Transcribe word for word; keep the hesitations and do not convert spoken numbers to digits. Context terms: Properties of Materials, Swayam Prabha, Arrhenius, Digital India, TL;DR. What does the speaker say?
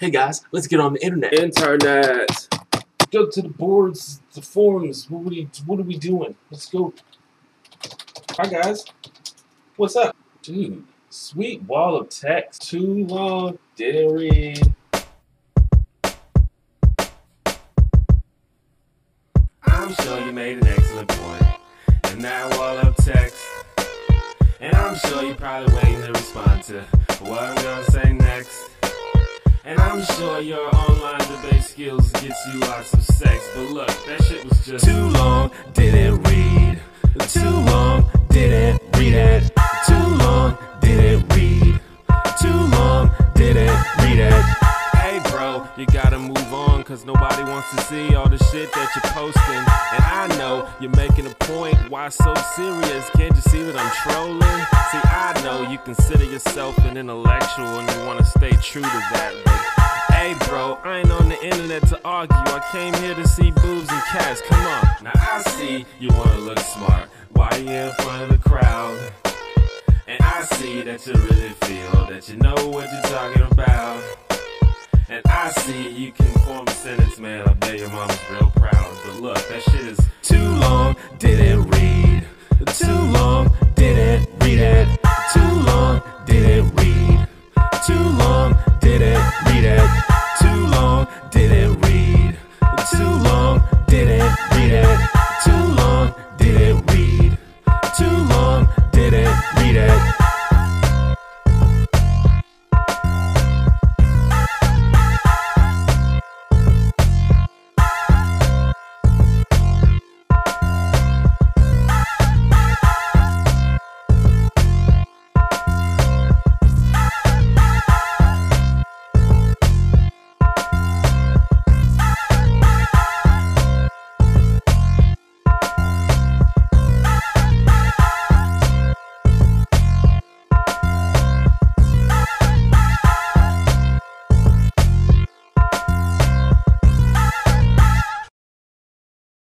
Hey guys, let's get on the internet. Internet. Go to the boards, the forums. What are we, what are we doing? Let's go. Hi guys. What's up? Dude, sweet wall of text. Too long. Didn't read. I'm sure you made an excellent point. And that wall of text. And I'm sure you're probably waiting to respond to what I'm gonna say next. And I'm sure your online debate skills gets you lots of sex. But look, that shit was just too long, didn't read. Too long, didn't read it. Too long, didn't read. Too long, didn't read it. Hey bro, you gotta move on, cause nobody wants to see all the shit that you're posting. And I know you're making a point, why so serious? Can't you see that I'm trolling? See, I know you consider yourself an intellectual and you wanna stay true to that, but hey bro, I ain't on the internet to argue. I came here to see boobs and cats, come on. Now I see you wanna look smart while you're in front of the crowd. And I see that you really feel that you know what you're talking about. And I see you can form a sentence, man, I bet your mama's real proud. But look, that shit is too long.